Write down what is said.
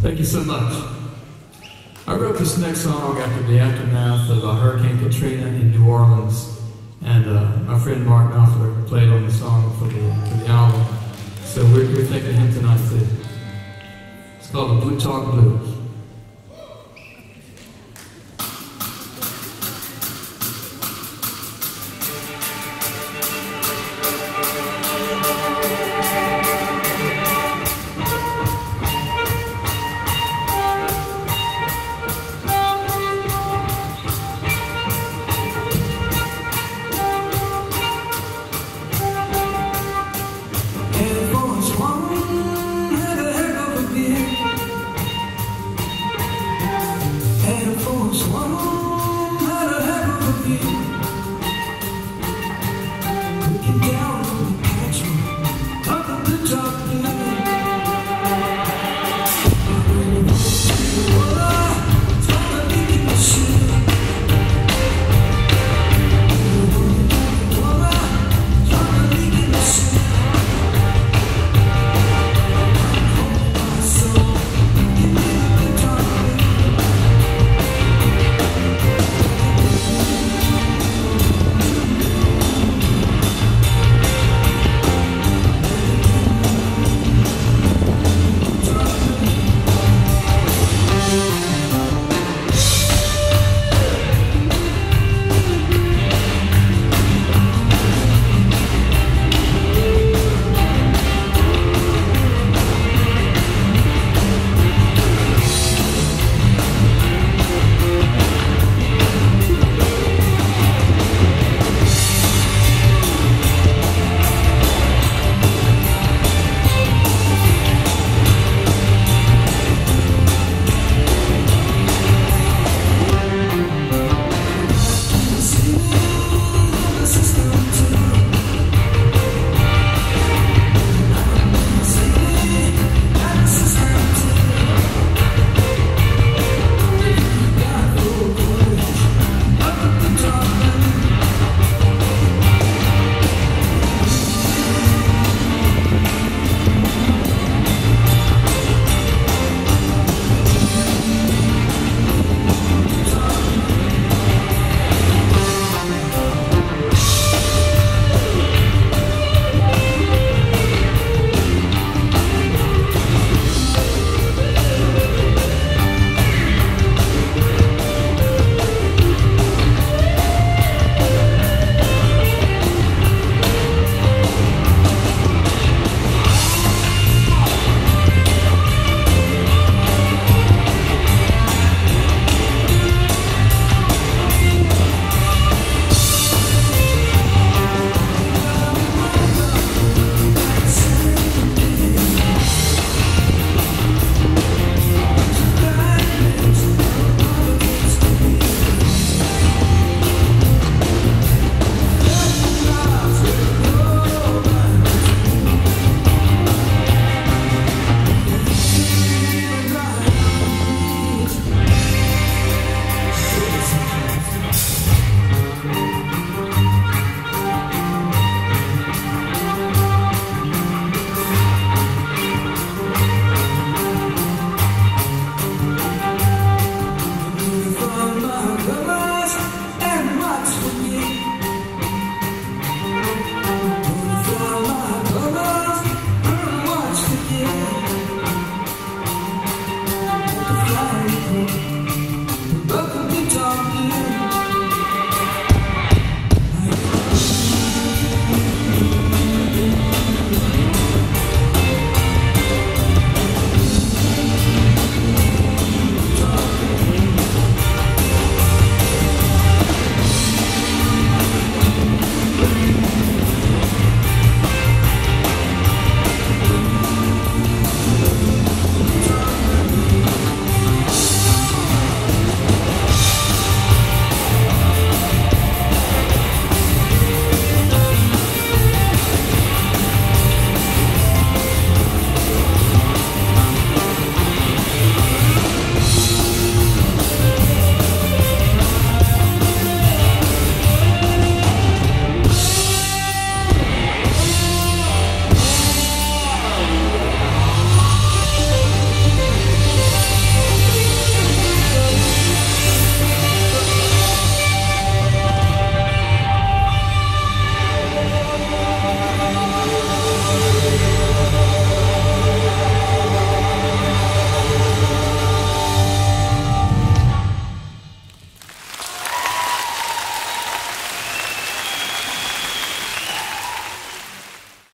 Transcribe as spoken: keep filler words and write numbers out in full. Thank you so much. I wrote this next song after the aftermath of uh, Hurricane Katrina in New Orleans, and uh, my friend Mark Knopfler played on the song for the, for the album, so we're, we're thanking him tonight too. It's called The Blue Talk Blues.